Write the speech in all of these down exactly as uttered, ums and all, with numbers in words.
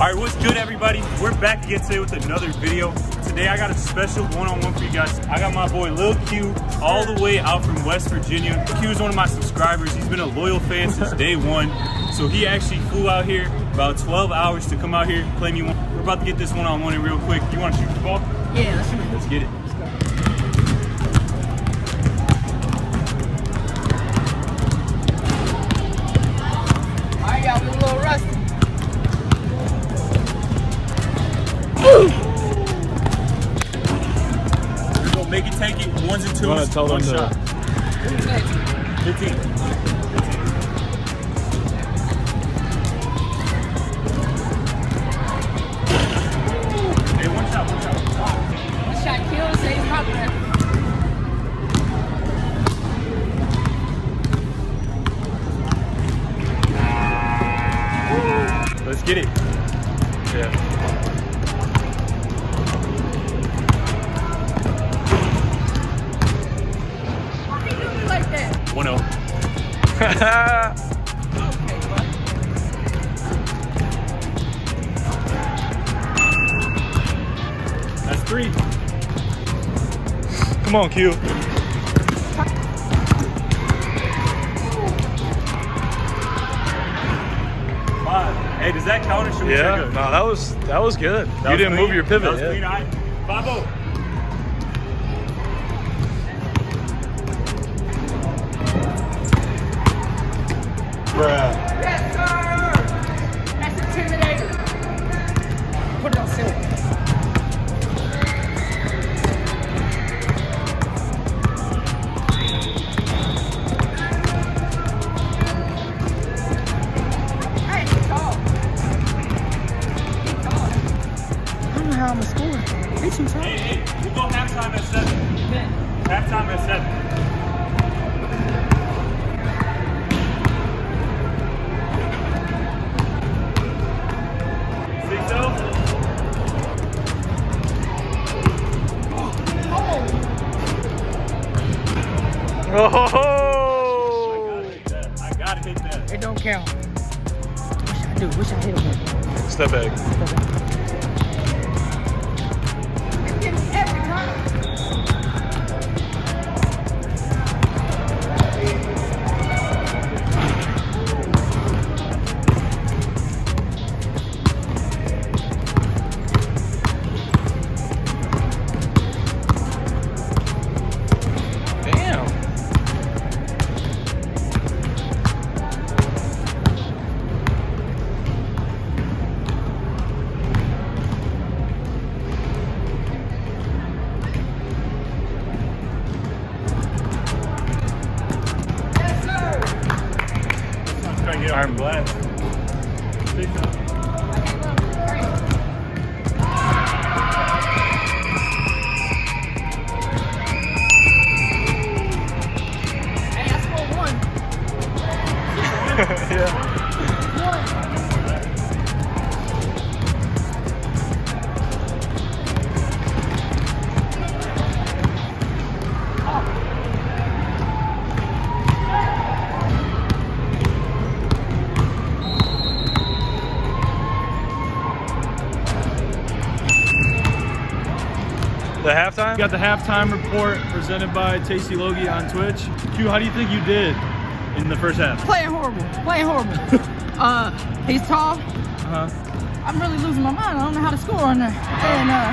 All right, what's good, everybody? We're back again today with another video. Today I got a special one-on-one for you guys. I got my boy Lil Q all the way out from West Virginia. Q is one of my subscribers. He's been a loyal fan since day one. So he actually flew out here about twelve hours to come out here, play me one. We're about to get this one-on-one in real quick. You want to shoot the ball? Yeah, let's shoot it. Let's get it. Make it, take it. Ones and twos. One shot. Who's next? fifteen. Hey, one shot, one shot. One shot kills, they probably have. Let's get it. Yeah. one oh. Okay, that's three. Come on, Q. Five. Hey, does that count or should we yeah. check it? No, that was that was good. That you was didn't clean. move your pivot. That was yeah. clean. Five oh. Yes, sir! That's intimidating. Put it on silver. Hey, he's tall. He's tall. I don't know how I'm going to score. Hey, too tall. Hey, hey, we'll go halftime at seven. Okay. Halftime at seven. Oh! I gotta hit that. I gotta hit that. It don't count. What should I do? What should I hit him? Step back. Step back. It's getting every I'm glad. Hey, I scored one. Yeah. One. Oh. The halftime? We got the halftime report presented by Tacey Logie on Twitch. Q, how do you think you did in the first half? Playing horrible. Playing horrible. uh, he's tall. Uh huh. I'm really losing my mind. I don't know how to score on there. And uh,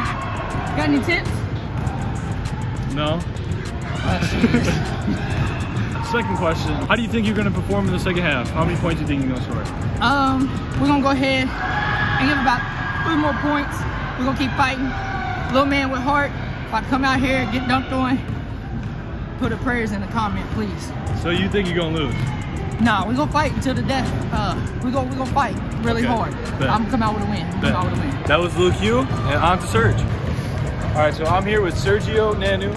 got any tips? No. Second question: how do you think you're going to perform in the second half? How many points do you think you're going to score? Um, we're going to go ahead and give about three more points. We're going to keep fighting. Little man with heart, if I come out here and get dunked on, put a prayers in the comment, please. So you think you're going to lose? Nah, we're going to fight until the death. Uh, we're going to fight really okay. hard. Bet. I'm going to come out with a win. Come out with a win. That was Lil Q, and on to Serge. All right, so I'm here with Sergio Nanu.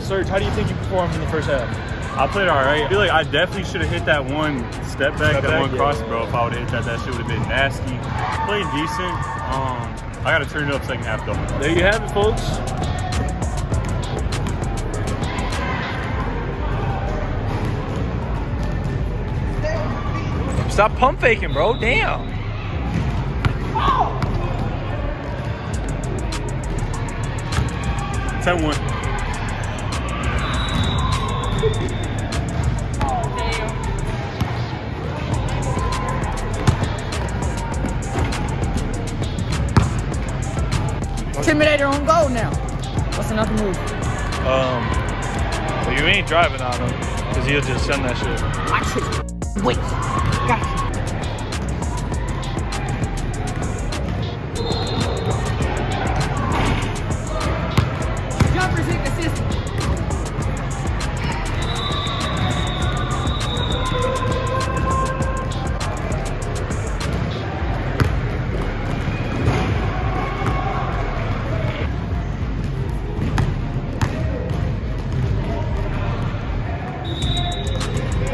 Serge, how do you think you performed in the first half? I played all right. I feel like I definitely should have hit that one step back, step that back, one yeah. cross, bro. If I would have hit that, that shit would have been nasty. Played decent. Um... I gotta turn it up second half though. There you have it, folks. Stop pump faking, bro. Damn. Take one. Intimidator on goal now. What's another move? Um, well, you ain't driving on him, because he'll just send that shit. Watch it. Wait. Gotcha.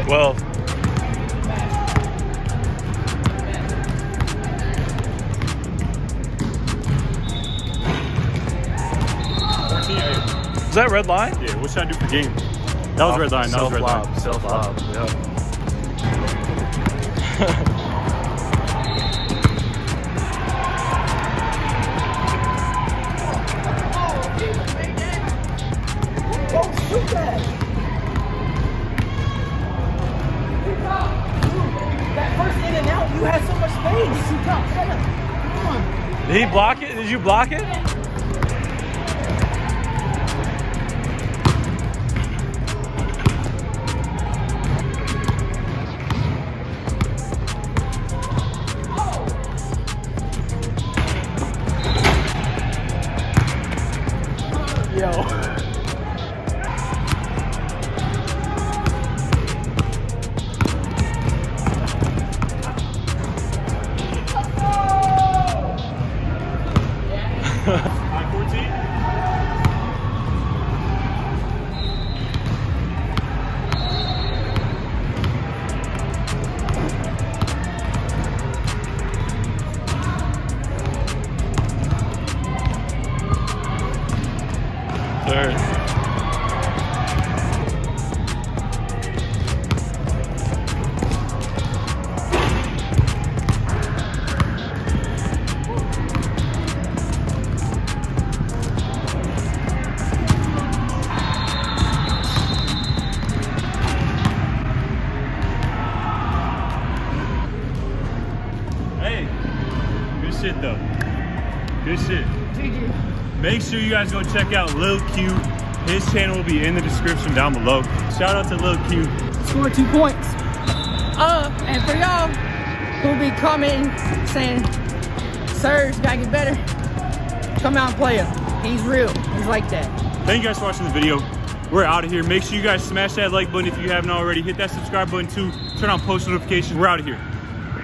Well, is that red line? Yeah, what should I do for game? That was red line, that was red line. Self lob, yeah. Don't shoot that! You had so much space. You got, shut up. Come on. Did he block it? Did you block it? Oh. Yo. Third. Hey, good shit though. Good shit. Make sure you guys go check out Lil Q. His channel will be in the description down below. Shout out to Lil Q. Score two points. Uh, and for y'all who be commenting saying, Serge, gotta get better, come out and play him. He's real. He's like that. Thank you guys for watching the video. We're out of here. Make sure you guys smash that like button if you haven't already. Hit that subscribe button too. Turn on post notifications. We're out of here.